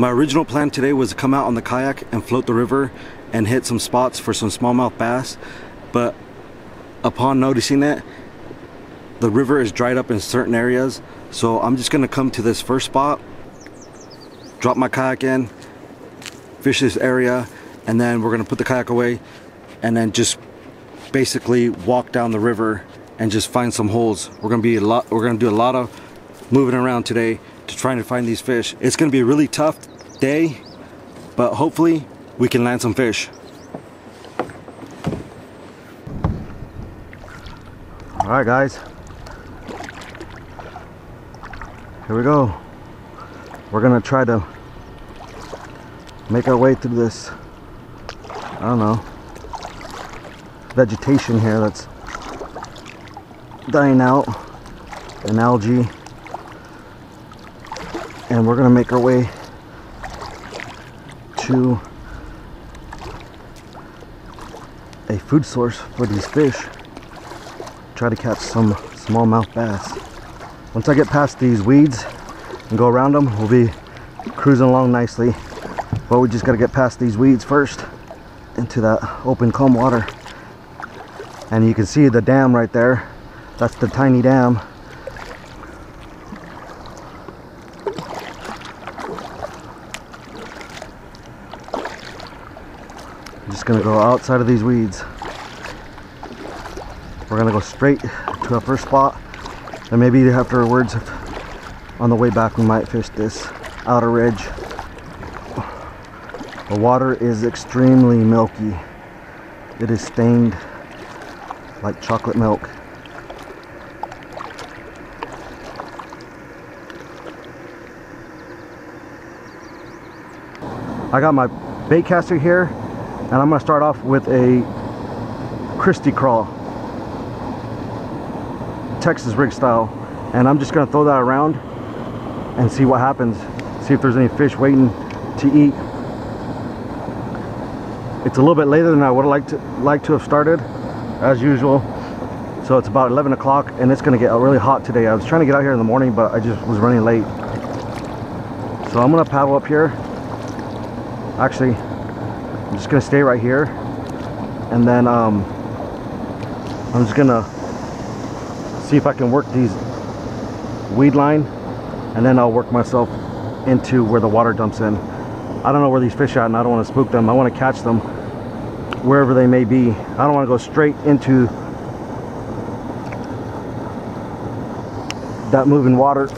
My original plan today was to come out on the kayak and float the river and hit some spots for some smallmouth bass, but upon noticing that the river is dried up in certain areas, so I'm just gonna come to this first spot, drop my kayak in, fish this area, and then we're gonna put the kayak away and then just basically walk down the river and just find some holes. We're gonna do a lot of moving around today to try and find these fish. It's gonna be a really tough day, but hopefully we can land some fish. All right, guys, here we go. We're gonna try to make our way through this, I don't know, vegetation here that's dying out, and algae, and we're gonna make our way to a food source for these fish. Try to catch some smallmouth bass. Once I get past these weeds and go around them, we'll be cruising along nicely. But we just gotta get past these weeds first into that open calm water. And you can see the dam right there. That's the tiny dam. I'm just gonna go outside of these weeds. We're gonna go straight to our first spot, and maybe afterwards, on the way back, we might fish this outer ridge. The water is extremely milky. It is stained like chocolate milk. I got my bait caster here, and I'm gonna start off with a Christie Crawl, Texas rig style, and I'm just gonna throw that around and see what happens, see if there's any fish waiting to eat. It's a little bit later than I would have liked to have started, as usual. So it's about 11 o'clock and it's gonna get really hot today. I was trying to get out here in the morning, but I just was running late. So I'm gonna paddle up here. Actually, I'm just gonna stay right here, and then I'm just gonna see if I can work these weed line, and then I'll work myself into where the water dumps in. I don't know where these fish are, and I don't want to spook them. I want to catch them wherever they may be. I don't want to go straight into that moving water.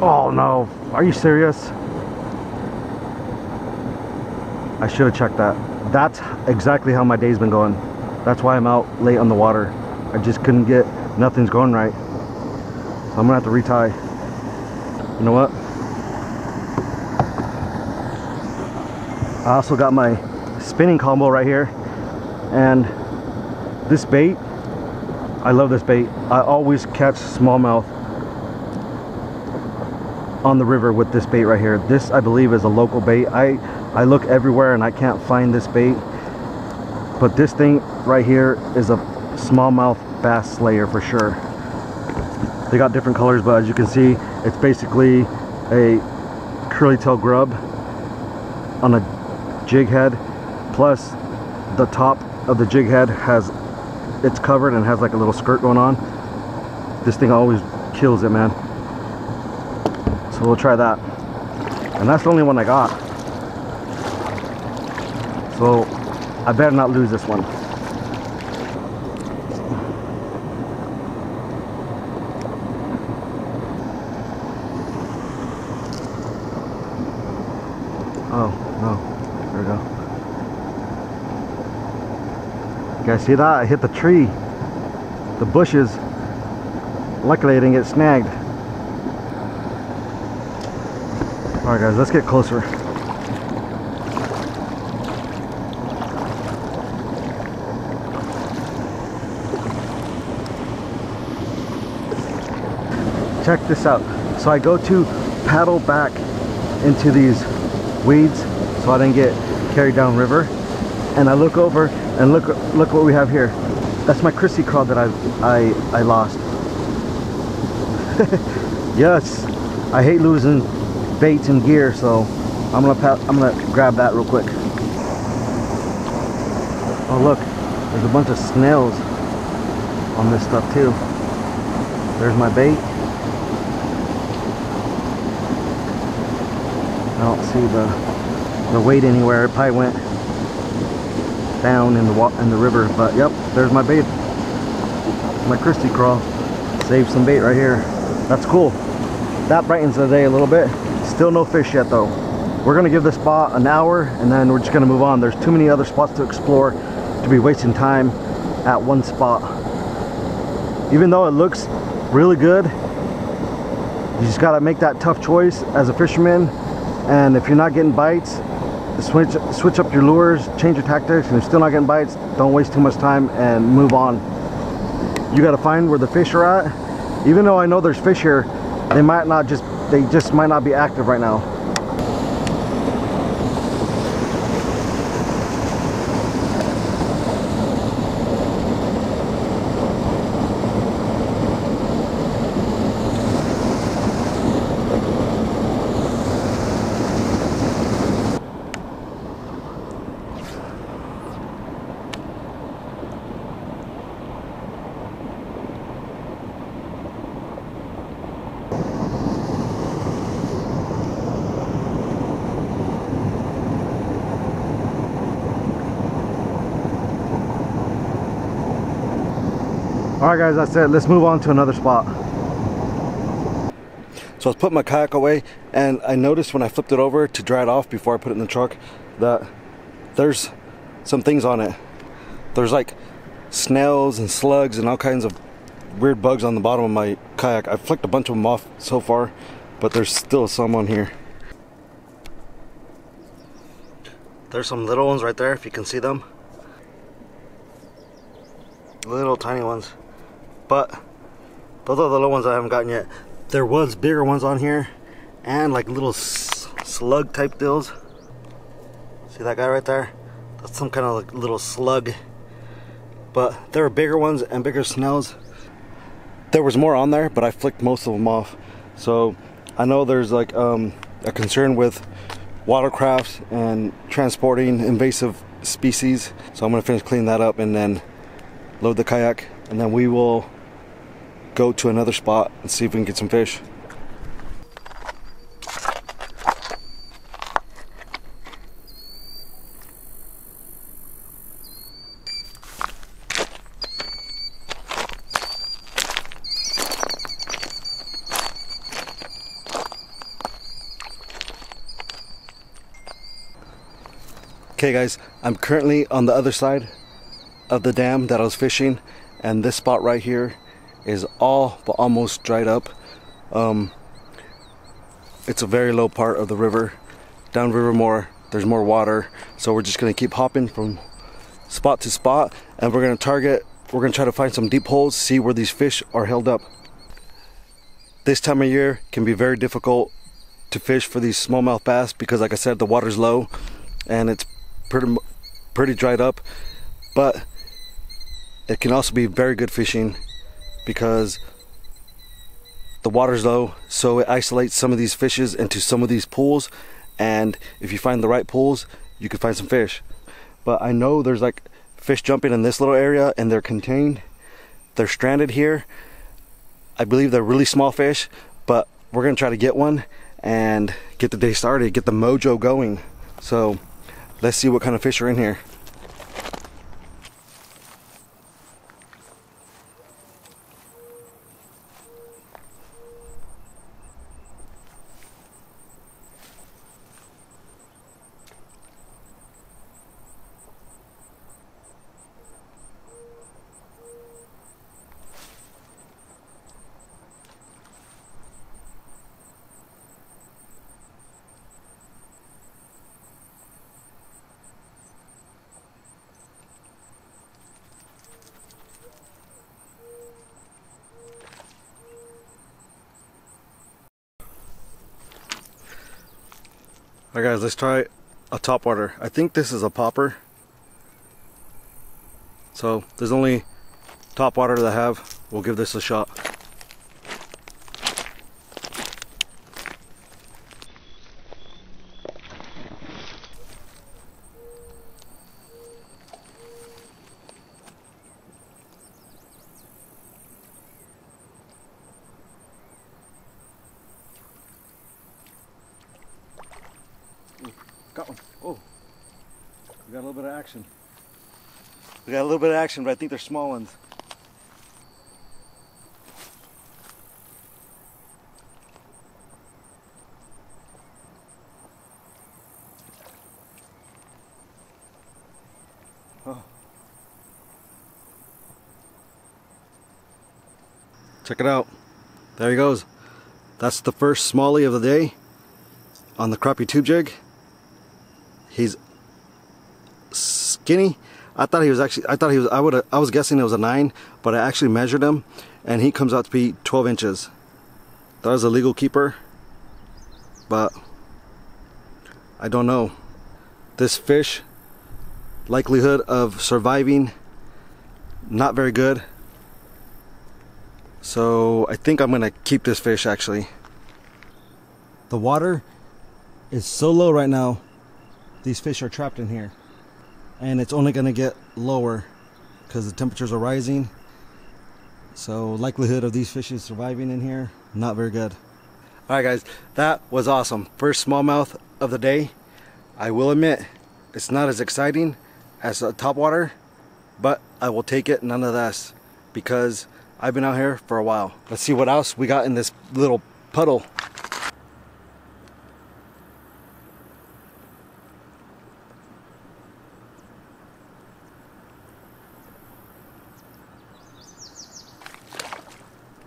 Oh no, are you serious? I should have checked that. That's exactly how my day's been going. That's why I'm out late on the water. I just couldn't get, nothing's going right. So I'm gonna have to retie. You know what? I also got my spinning combo right here. And this bait, I love this bait. I always catch smallmouth on the river with this bait right here. This, I believe, is a local bait. I look everywhere and I can't find this bait. But this thing right here is a smallmouth bass slayer for sure. They got different colors, but as you can see, it's basically a curly tail grub on a jig head, plus the top of the jig head has, it's covered and has like a little skirt going on. This thing always kills it, man. So we'll try that, and that's the only one I got, so I better not lose this one. You guys see that? I hit the tree, the bushes. Luckily I didn't get snagged. All right guys, let's get closer. Check this out. So I go to paddle back into these weeds so I didn't get carried down river, and I look over, and look what we have here. That's my Christie Crawl that I lost. Yes, I hate losing baits and gear, so I'm gonna grab that real quick. Oh look, there's a bunch of snails on this stuff too. There's my bait. I don't see the weight anywhere. It probably went down in the river, but yep, there's my bait. My Christie crawl. Saved some bait right here. That's cool. That brightens the day a little bit. Still no fish yet though. We're gonna give this spot an hour and then we're just gonna move on. There's too many other spots to explore to be wasting time at one spot. Even though it looks really good, you just gotta make that tough choice as a fisherman. And if you're not getting bites, switch up your lures, change your tactics, and if you're still not getting bites, don't waste too much time and move on. You gotta find where the fish are at. Even though I know there's fish here, they just might not be active right now. Alright guys, that's it. Let's move on to another spot. So I was putting my kayak away and I noticed when I flipped it over to dry it off before I put it in the truck that there's some things on it. There's like snails and slugs and all kinds of weird bugs on the bottom of my kayak. I've flicked a bunch of them off so far, but there's still some on here. There's some little ones right there if you can see them. Little tiny ones. But those are the little ones I haven't gotten yet. There was bigger ones on here and like little slug type deals. See that guy right there? That's some kind of like little slug. But there were bigger ones and bigger snails. There was more on there, but I flicked most of them off. So I know there's like a concern with watercraft and transporting invasive species. So I'm gonna finish cleaning that up and then load the kayak, and then we will go to another spot and see if we can get some fish. Okay guys, I'm currently on the other side of the dam that I was fishing, and this spot right here is all but almost dried up. It's a very low part of the river. Downriver more, there's more water, so we're just gonna keep hopping from spot to spot, and we're gonna try to find some deep holes, see where these fish are held up. This time of year can be very difficult to fish for these smallmouth bass because, like I said, the water's low and it's pretty dried up, but it can also be very good fishing because the water's low, so it isolates some of these fishes into some of these pools, and if you find the right pools, you can find some fish. But I know there's like fish jumping in this little area and they're contained. They're stranded here. I believe they're really small fish, but we're gonna try to get one and get the day started, get the mojo going. So let's see what kind of fish are in here. Alright guys, let's try a topwater. I think this is a popper. So there's only topwater that I have. We'll give this a shot. Got one. Oh, we got a little bit of action. We got a little bit of action, but I think they're small ones. Check it out. There he goes. That's the first smallie of the day on the crappie tube jig. He's skinny. I was guessing it was a 9, but I actually measured him and he comes out to be 12 inches. That was a legal keeper, but I don't know. This fish, likelihood of surviving, not very good. So I think I'm gonna keep this fish actually. The water is so low right now, these fish are trapped in here. And it's only gonna get lower because the temperatures are rising. So likelihood of these fishes surviving in here, not very good. All right guys, that was awesome. First smallmouth of the day. I will admit, it's not as exciting as a topwater, but I will take it nonetheless because I've been out here for a while. Let's see what else we got in this little puddle.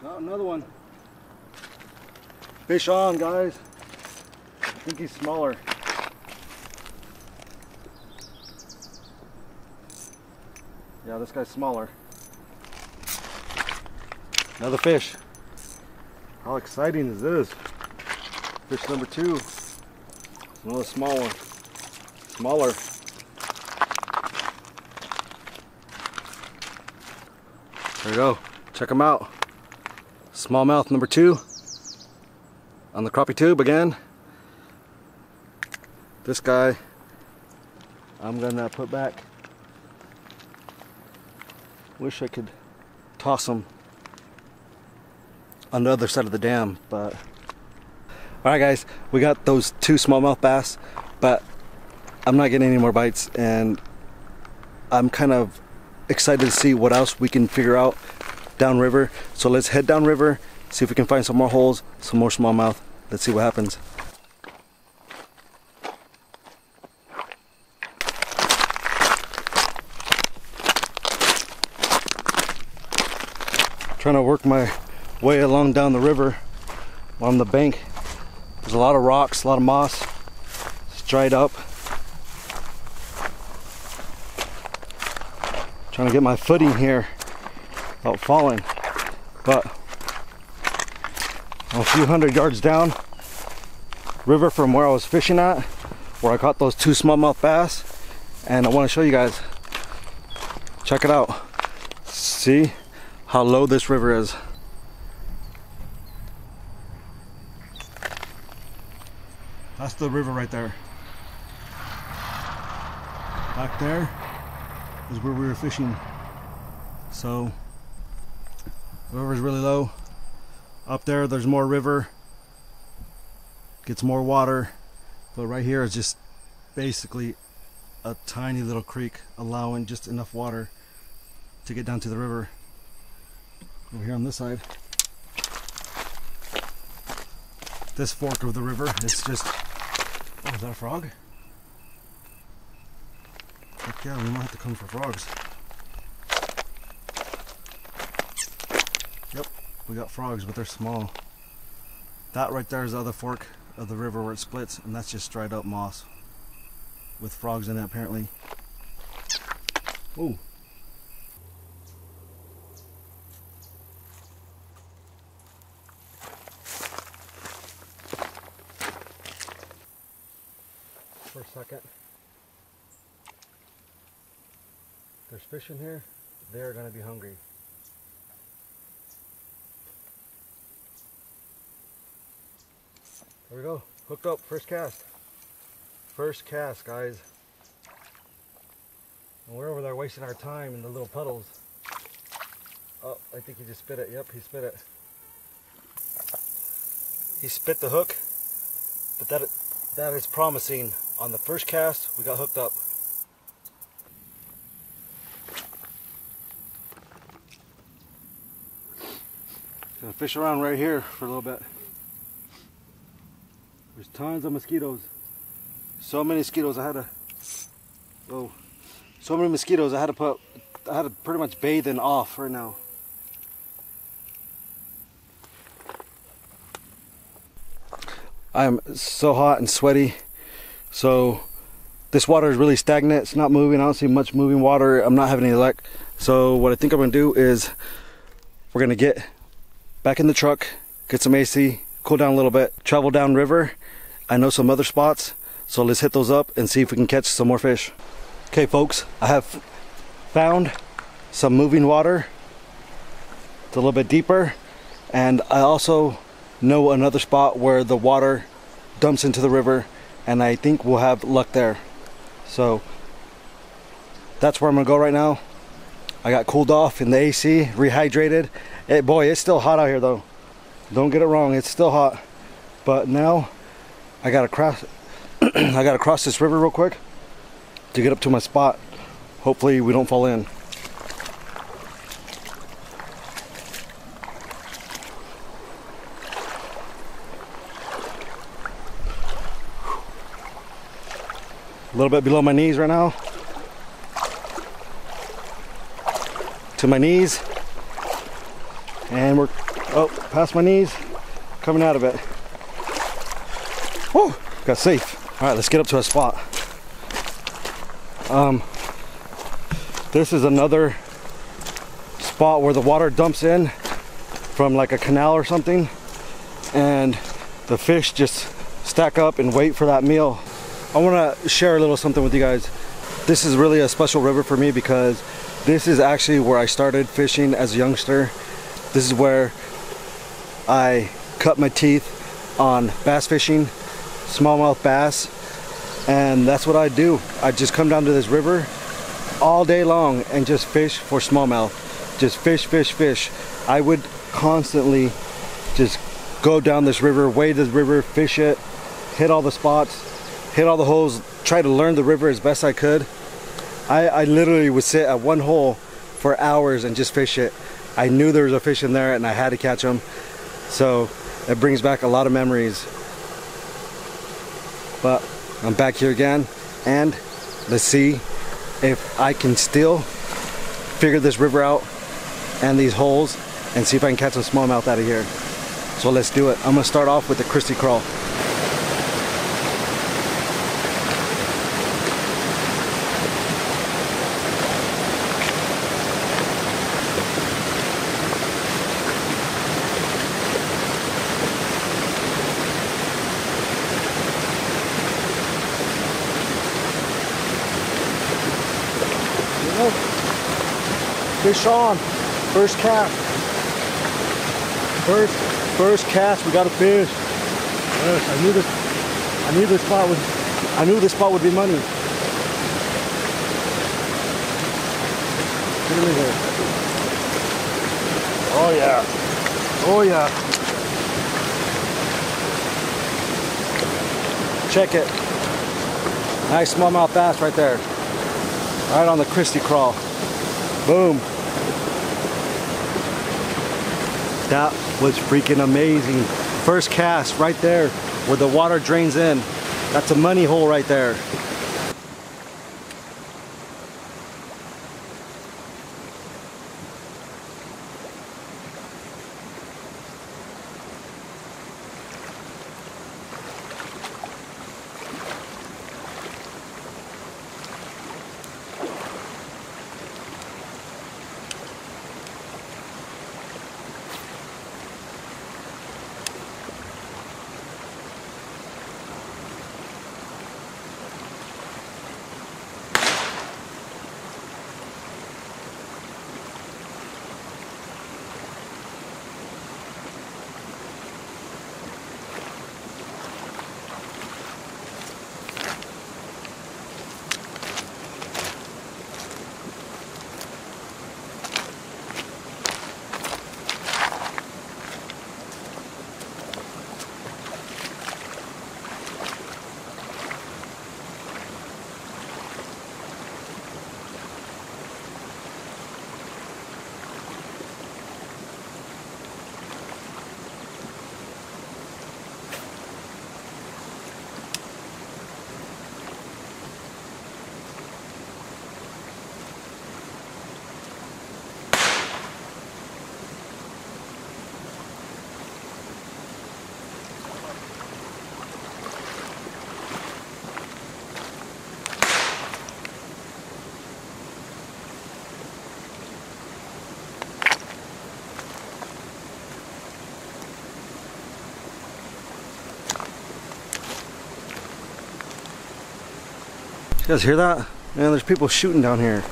Got another one. Fish on, guys. I think he's smaller. Yeah, this guy's smaller. Another fish. How exciting is this? Fish number 2. Another small one. Smaller. There you go. Check them out. Smallmouth number 2 on the crappie tube again. This guy I'm gonna put back. Wish I could toss him on the other side of the dam, but... Alright guys, we got those 2 smallmouth bass, but I'm not getting any more bites, and I'm kind of excited to see what else we can figure out downriver. So let's head downriver, see if we can find some more holes, some more smallmouth. Let's see what happens. Trying to work my way along down the river on the bank. There's a lot of rocks, a lot of moss. It's dried up. Trying to get my footing here without falling. But a few hundred yards down river from where I was fishing at, where I caught those 2 smallmouth bass, and I want to show you guys. Check it out. See how low this river is. That's the river right there. Back there is where we were fishing. So the river's really low. Up there there's more river. Gets more water. But right here is just basically a tiny little creek allowing just enough water to get down to the river. Over here on this side. This fork of the river, it's just... Oh, is that a frog? Heck yeah, we might have to come for frogs. Yep, we got frogs, but they're small. That right there is the other fork of the river where it splits, and that's just dried up moss with frogs in it, apparently. Ooh. For a second. There's fish in here. They're going to be hungry. There we go. Hooked up. First cast. First cast, guys. And we're over there wasting our time in the little puddles. Oh, I think he just spit it. Yep, he spit it. He spit the hook, but that That is promising. On the first cast, we got hooked up. Gonna fish around right here for a little bit. There's tons of mosquitoes. So many mosquitoes. So many mosquitoes. I had to pretty much bathe in off right now. I'm so hot and sweaty. So this water is really stagnant. It's not moving. I don't see much moving water. I'm not having any luck. So what I think I'm gonna do is we're gonna get back in the truck, get some AC, cool down a little bit, travel down river. I know some other spots, so let's hit those up and see if we can catch some more fish. Okay folks, I have found some moving water. It's a little bit deeper, and I also know another spot where the water dumps into the river, and I think we'll have luck there. So that's where I'm gonna go right now. I got cooled off in the AC, rehydrated. Boy, it's still hot out here though. Don't get it wrong, it's still hot. But now I gotta cross this river real quick to get up to my spot. Hopefully we don't fall in. A little bit below my knees right now. To my knees, and we're past my knees, coming out of it. Woo, got safe. All right, let's get up to a spot. This is another spot where the water dumps in from like a canal or something, and the fish just stack up and wait for that meal. I want to share a little something with you guys. This is really a special river for me because this is actually where I started fishing as a youngster. This is where I cut my teeth on bass fishing, smallmouth bass, and that's what I do. I just come down to this river all day long and just fish for smallmouth. Just fish, fish, fish. I would constantly just go down this river, wade this river, fish it, hit all the spots, hit all the holes, try to learn the river as best I could. I literally would sit at one hole for hours and just fish it. I knew there was a fish in there and I had to catch them. So it brings back a lot of memories. But I'm back here again, and let's see if I can still figure this river out and these holes and see if I can catch a smallmouth out of here. So let's do it. I'm gonna start off with the Christie Crawl. Fish on, first cast. First cast, we got a fish. Yes, I knew this spot would be money. Get him in here. Oh yeah. Oh yeah. Check it. Nice smallmouth bass right there. Right on the Christie Crawl. Boom. That was freaking amazing. First cast right there where the water drains in. That's a money hole right there. You guys hear that? Man, there's people shooting down here.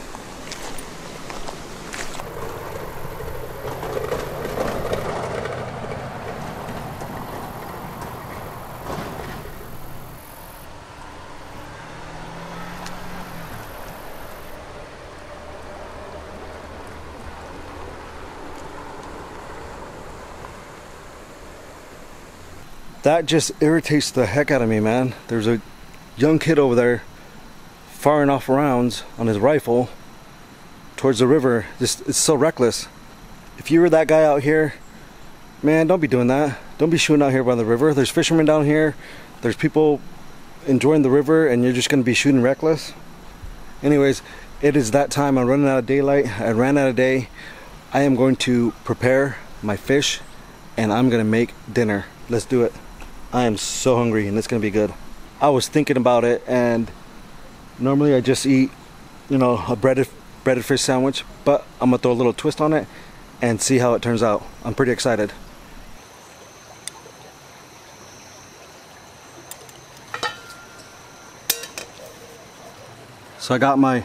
That just irritates the heck out of me, man. There's a young kid over there firing off rounds on his rifle towards the river. Just, it's so reckless. If you were that guy out here, man, don't be doing that. Don't be shooting out here by the river. There's fishermen down here. There's people enjoying the river and you're just gonna be shooting reckless. Anyways, it is that time. I'm running out of daylight. I ran out of day. I am going to prepare my fish and I'm gonna make dinner. Let's do it. I am so hungry and it's gonna be good. I was thinking about it, and normally I just eat, you know, a breaded fish sandwich, but I'm gonna throw a little twist on it and see how it turns out. I'm pretty excited. So I got my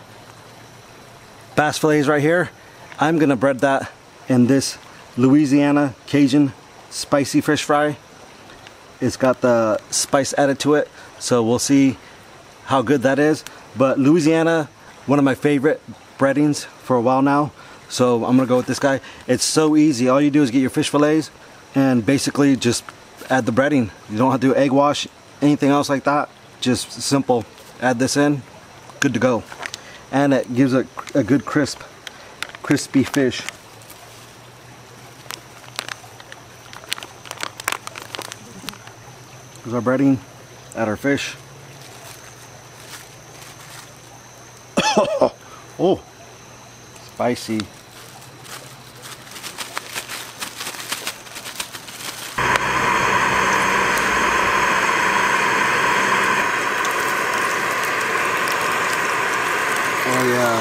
bass fillets right here. I'm gonna bread that in this Louisiana Cajun spicy fish fry. It's got the spice added to it, so we'll see how good that is. But Louisiana, one of my favorite breadings for a while now, so I'm gonna go with this guy. It's so easy. All you do is get your fish fillets and basically just add the breading. You don't have to do egg wash, anything else like that. Just simple. Add this in, good to go. And it gives a good crispy fish. There's our breading, add our fish. Oh, spicy. Oh yeah.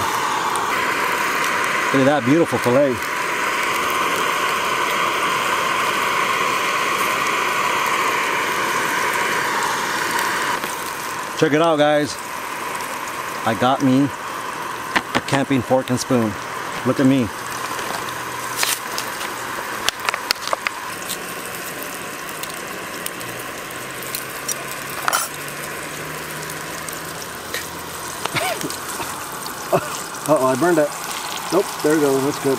Look at that beautiful fillet. Check it out, guys. I got me a camping fork and spoon. Look at me. Uh-oh, I burned it. Nope, there we go, that's good.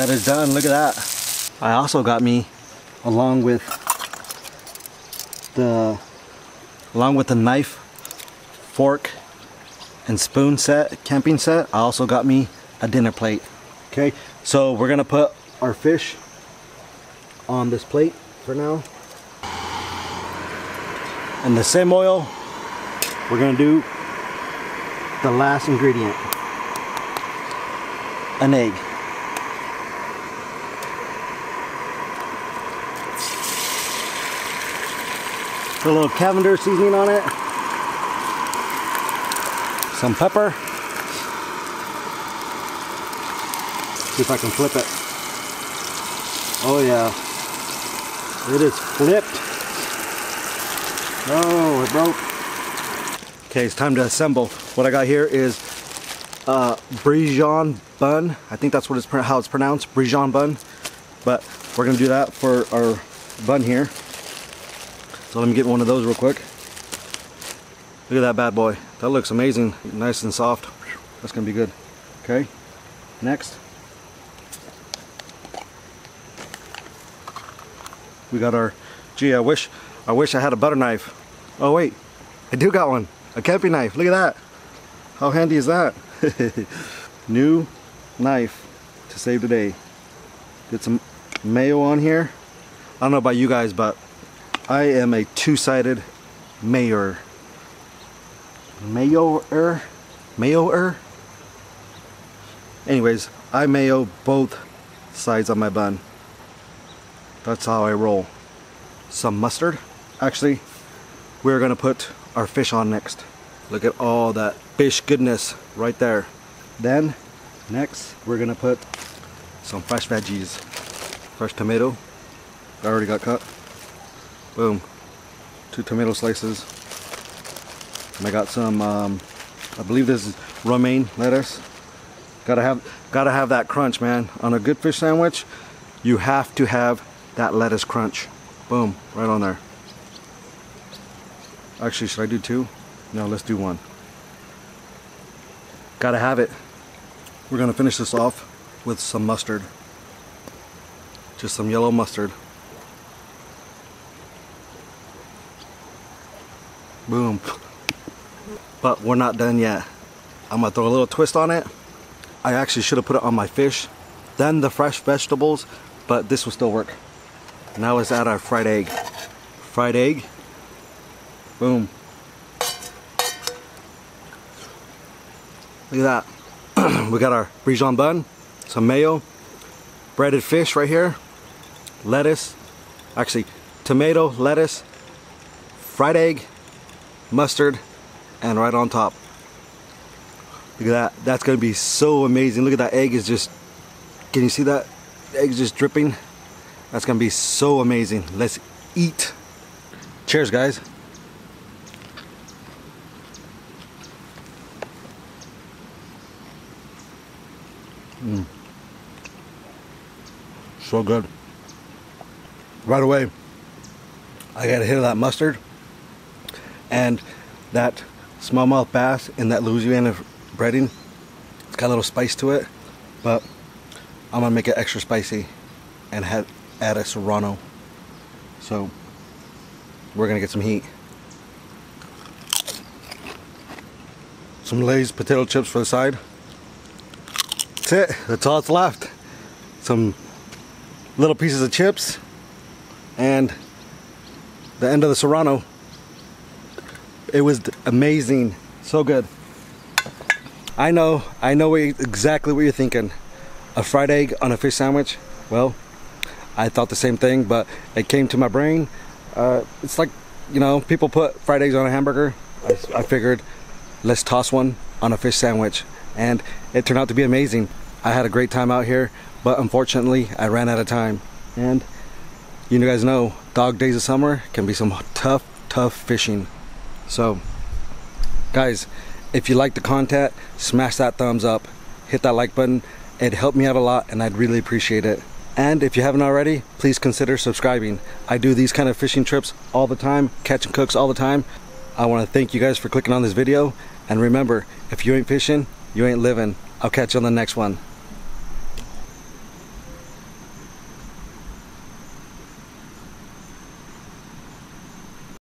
That is done, look at that. I also got me, along with the knife, fork, and spoon set, camping set, I also got me a dinner plate. Okay, so we're gonna put our fish on this plate for now. And the same oil, we're gonna do the last ingredient, an egg. Put a little Cavender seasoning on it, some pepper. See if I can flip it. Oh yeah, it is flipped. Oh, it broke. Okay, it's time to assemble. What I got here is Brioche bun. I think that's what how it's pronounced, Brioche bun. But we're gonna do that for our bun here. So let me get one of those real quick. Look at that bad boy. That looks amazing. Nice and soft. That's gonna be good. Okay, next. We got our, gee, I wish I had a butter knife. Oh wait, I do got one. A camping knife, look at that. How handy is that? New knife to save the day. Get some mayo on here. I don't know about you guys, but I am a two-sided mayor. Mayor-er? Mayo-er? Anyways, I mayo both sides of my bun. That's how I roll. Some mustard. Actually, we're gonna put our fish on next. Look at all that fish goodness right there. Then, next, we're gonna put some fresh veggies. Fresh tomato, I already got cut. Boom. two tomato slices, and I got some I believe this is romaine lettuce. Gotta have that crunch, man. On a good fish sandwich, you have to have that lettuce crunch. Boom, right on there. Actually, should I do two? No, let's do one. Gotta have it. We're gonna finish this off with some mustard. Just some yellow mustard. Boom. But we're not done yet. I'm gonna throw a little twist on it. I actually should have put it on my fish, then the fresh vegetables, but this will still work. Now let's add our fried egg. Fried egg. Boom. Look at that. We got our Brioche bun, some mayo, breaded fish right here, lettuce, actually tomato, lettuce, fried egg, mustard, and right on top. Look at that. That's going to be so amazing. Look at that egg is just, can you see that? The egg's just dripping. That's going to be so amazing. Let's eat. Cheers, guys. Mm. So good. Right away, I got a hit of that mustard and that smallmouth bass in that Louisiana breading. It's got a little spice to it, but I'm gonna make it extra spicy and add a serrano, so we're gonna get some heat. Some Lay's potato chips for the side. That's it, that's all that's left. Some little pieces of chips and the end of the serrano. It was amazing, so good. I know exactly what you're thinking. A fried egg on a fish sandwich? Well, I thought the same thing, but it came to my brain. It's like, you know, people put fried eggs on a hamburger. I figured, let's toss one on a fish sandwich. And it turned out to be amazing. I had a great time out here, but unfortunately, I ran out of time. And you guys know, dog days of summer can be some tough, tough fishing. So, guys, if you like the content, smash that thumbs up, hit that like button. It helped me out a lot and I'd really appreciate it. And if you haven't already, please consider subscribing. I do these kind of fishing trips all the time, catch and cooks all the time. I want to thank you guys for clicking on this video, and remember, if you ain't fishing, you ain't living. I'll catch you on the next one.